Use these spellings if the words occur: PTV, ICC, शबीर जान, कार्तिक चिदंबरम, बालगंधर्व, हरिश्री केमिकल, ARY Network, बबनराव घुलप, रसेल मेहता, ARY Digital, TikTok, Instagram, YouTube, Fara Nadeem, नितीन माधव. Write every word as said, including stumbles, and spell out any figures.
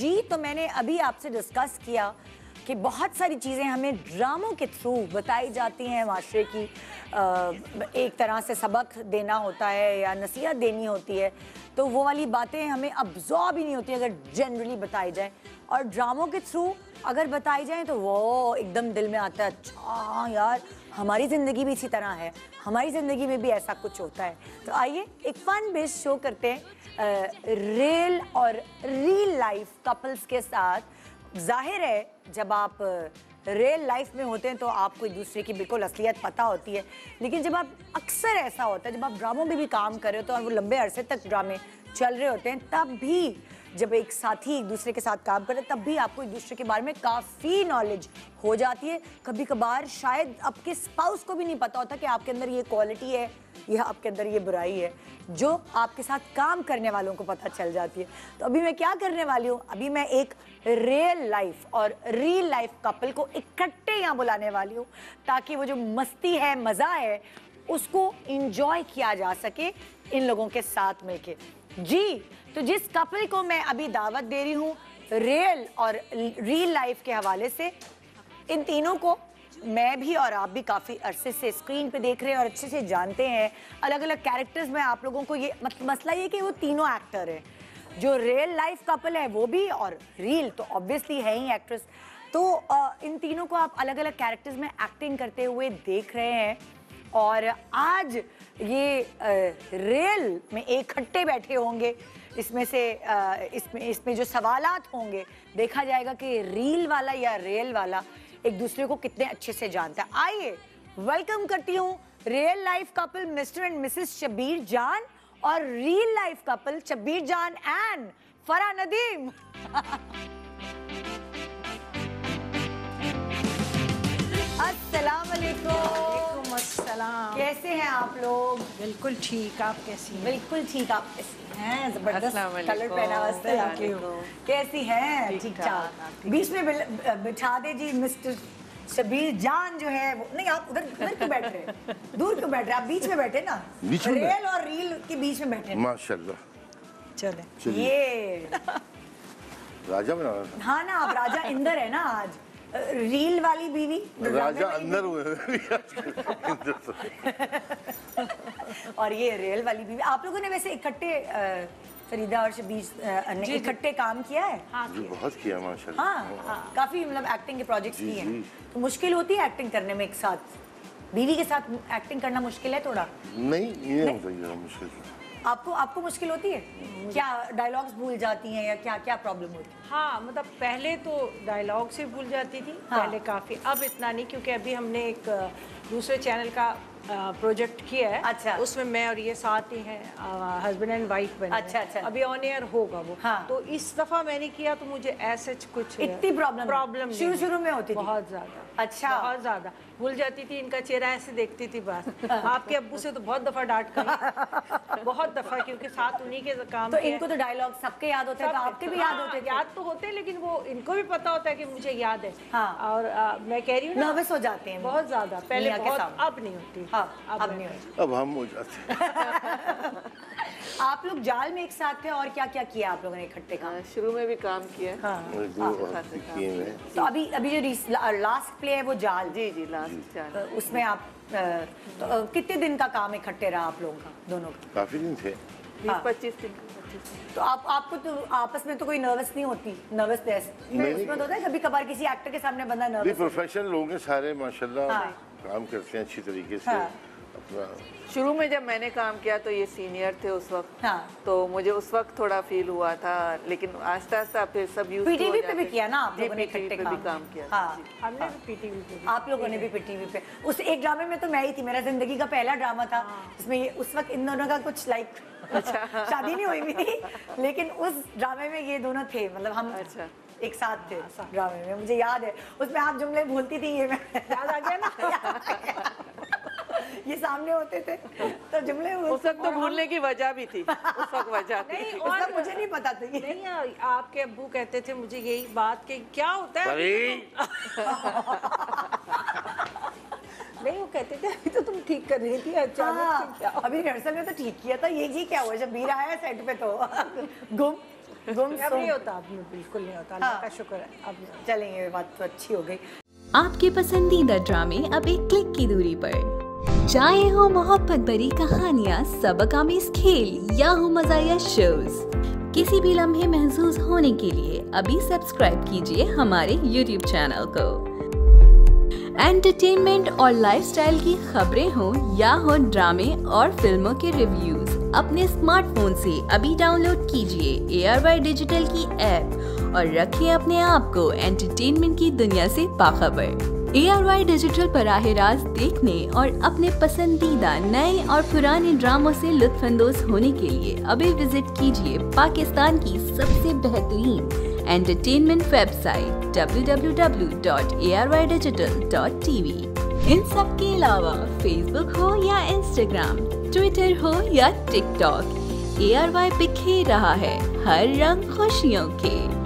जी तो मैंने अभी आपसे डिस्कस किया कि बहुत सारी चीज़ें हमें ड्रामों के थ्रू बताई जाती हैं, माशरे की एक तरह से सबक देना होता है या नसीहत देनी होती है, तो वो वाली बातें हमें अब्जॉर्ब ही नहीं होती अगर जनरली बताई जाए, और ड्रामों के थ्रू अगर बताई जाए तो वो एकदम दिल में आता है, अच्छा यार हमारी ज़िंदगी भी इसी तरह है, हमारी ज़िंदगी में भी ऐसा कुछ होता है। तो आइए एक फ़न बेस्ड शो करते हैं रियल और रियल लाइफ कपल्स के साथ। जाहिर है जब आप रियल लाइफ में होते हैं तो आपको एक दूसरे की बिल्कुल असलियत पता होती है, लेकिन जब आप अक्सर ऐसा होता है जब आप ड्रामों में भी काम कर रहे होते हैं और वो लंबे अरसे तक ड्रामे चल रहे होते हैं, तब भी जब एक साथी एक दूसरे के साथ काम कर रहे हैं तब भी आपको एक दूसरे के बारे में काफ़ी नॉलेज हो जाती है। कभी कभार शायद आपके स्पाउस को भी नहीं पता होता कि आपके अंदर ये क्वालिटी है या आपके अंदर ये बुराई है, जो आपके साथ काम करने वालों को पता चल जाती है। तो अभी मैं क्या करने वाली हूँ, अभी मैं एक रियल लाइफ और रियल लाइफ कपल को इकट्ठे यहाँ बुलाने वाली हूँ ताकि वो जो मस्ती है, मज़ा है, उसको इंजॉय किया जा सके इन लोगों के साथ मिलके। जी तो जिस कपल को मैं अभी दावत दे रही हूँ रियल और रियल लाइफ के हवाले से, इन तीनों को मैं भी और आप भी काफ़ी अरसे से स्क्रीन पे देख रहे हैं और अच्छे से जानते हैं। अलग अलग कैरेक्टर्स में आप लोगों को ये मसला ये कि वो तीनों एक्टर हैं, जो रियल लाइफ कपल है वो भी और रियल तो ऑब्वियसली है ही एक्ट्रेस। तो इन तीनों को आप अलग अलग कैरेक्टर्स में एक्टिंग करते हुए देख रहे हैं और आज ये रियल में इकट्ठे बैठे होंगे। इसमें से इसमें इसमें जो सवालात होंगे देखा जाएगा कि रियल वाला या रियल वाला एक दूसरे को कितने अच्छे से जानता है। आइए वेलकम करती हूँ real life couple mister and missus शबीर जान और रियल लाइफ कपल शबीर जान एंड फरा नदीम। अस्सलाम वालेकुम। अस्सलाम। कैसे हैं आप लोग? बिल्कुल ठीक। आप कैसी हैं? बिल्कुल ठीक। आप कैसी हैं? जबरदस्त कलर पहना वास्ते कैसी हैं? ठीक ठाक। बीच में बिठा दे जी मिस्टर शबीर जान जो है वो। नहीं आप उधर उधर क्यों बैठ रहे, दूर क्यों बैठ रहे, आप बीच में बैठे ना, रियल और रील के बीच में बैठे। माशाल्लाह। चले ये राजा बना। हाँ ना आप राजा इंदर है ना आज, रील वाली बीवी राजा अंदर और ये रियल वाली बीवी। आप लोगों ने वैसे इकट्ठे फरीदा और शबीर ने इकट्ठे काम किया है? हाँ, किया। बहुत किया माशाल्लाह। हाँ, हाँ। काफी मतलब एक्टिंग के प्रोजेक्ट्स भी हैं, तो मुश्किल होती है एक्टिंग करने में एक साथ? बीवी के साथ एक्टिंग करना मुश्किल है थोड़ा? नहीं ये नहीं मुश्किल। आपको आपको मुश्किल होती है क्या? डायलॉग्स भूल जाती हैं या क्या क्या प्रॉब्लम होती है? हाँ मतलब पहले तो डायलॉग से भूल जाती थी। हाँ। पहले काफ़ी, अब इतना नहीं क्योंकि अभी हमने एक दूसरे चैनल का प्रोजेक्ट किया है। अच्छा। उसमें मैं और ये साथ ही हैं, हस्बैंड एंड वाइफ बने। अच्छा अच्छा। अभी ऑन एयर होगा वो। हाँ। तो इस दफ़ा मैंने किया तो मुझे ऐसे कुछ इतनी प्रॉब्लम प्रॉब्लम शुरू शुरू में होती थी बहुत ज़्यादा। अच्छा। बहुत ज़्यादा भूल जाती थी, इनका चेहरा ऐसे देखती थी बस। आपके अब्बू से तो बहुत दफ़ा डांट कर बहुत दफ़ा क्योंकि साथ उन्हीं के काम। तो इनको तो डायलॉग सबके याद होते हैं, आपके भी याद होते? याद तो होते लेकिन वो इनको भी पता होता है कि मुझे याद है। और मैं कह रही हूँ नर्वस हो जाते हैं बहुत ज़्यादा, पहले अब नहीं होती। हाँ, अब नहीं अब हम हो जाते हैं। आप लोग जाल में एक साथ थे और क्या क्या किया आप लोगों ने इकट्ठे? हाँ, शुरू में भी काम किया। हाँ, हाँ, तो अभी अभी जो लास्ट प्ले है वो जाल। जी जी लास्ट जाल। तो उसमें आप तो कितने दिन का काम इकट्ठे रहा आप लोगों का दोनों का? काफी दिन थे। हाँ। पच्चीस दिन। तो आप आपको तो आपस में तो कोई नर्वस नहीं होती? नर्वसनेस उसमें होता है कभी कभार किसी एक्टर के सामने बंदा नर्वस? प्रोफेशनल लोग हैं सारे माशाल्लाह, काम करते हैं अच्छी तरीके से। हाँ। अपना शुरू में जब मैंने काम किया तो ये सीनियर थे उस वक्त। हाँ। तो मुझे उस वक्त थोड़ा फील हुआ था लेकिन आस्ता आस्ता फिर सब यूज़ पीटीवी पे भी किया ना आप लोगों ने? इकट्ठे काम काम किया। हाँ हमने भी पीटीवी पे। आप लोगों ने भी पीटीवी पे? उस एक ड्रामे में तो मैं ही थी, मेरा जिंदगी का पहला ड्रामा था जिसमें उस वक्त इन दोनों का कुछ लाइक शादी नहीं हुई भी थी लेकिन उस ड्रामे में ये दोनों थे, मतलब हम अच्छा एक साथ थे ड्रामे में। मुझे याद है उसमें आप जुमले बोलती थी, ये मैं याद आ गया ना ये सामने होते थे तो जुमले उस वक्त तो भूलने की वजह भी थी उस वक्त वजह नहीं और मुझे नहीं पता था। नहीं आपके अब्बू कहते थे मुझे यही बात कि क्या होता है नहीं वो कहते थे अभी तो तुम ठीक कर रही थी अचानक से, अभी रिहर्सल में तो ठीक किया था, ये जी क्या हुआ जब वीर आया सेट पे तो गुम गुम अब नहीं होता, अब बिल्कुल नहीं होता। अल्लाह का शुक्र है, अब चलेंगे। बात तो अच्छी हो गई। आपके पसंदीदा ड्रामे अब एक क्लिक की दूरी पर। चाहे हो मोहब्बत भरी कहानियाँ, सबक आमेज खेल या हो मज़ाया शोज, किसी भी लम्हे महसूस होने के लिए अभी सब्सक्राइब कीजिए हमारे YouTube चैनल को। एंटरटेनमेंट और लाइफस्टाइल की खबरें हो या हो ड्रामे और फिल्मों के रिव्यूज, अपने स्मार्टफोन से अभी डाउनलोड कीजिए A R Y डिजिटल की ऐप और रखिए अपने आप को एंटरटेनमेंट की दुनिया से बाखबर। A R Y डिजिटल पर राहें राज देखने और अपने पसंदीदा नए और पुराने ड्रामों से लुत्फानंदोज होने के लिए अभी विजिट कीजिए पाकिस्तान की सबसे बेहतरीन entertainment website W W W dot A R Y digital dot T V। इन सब के अलावा फेसबुक हो या इंस्टाग्राम, ट्विटर हो या टिकटॉक, A R Y बिखेर रहा है हर रंग खुशियों के।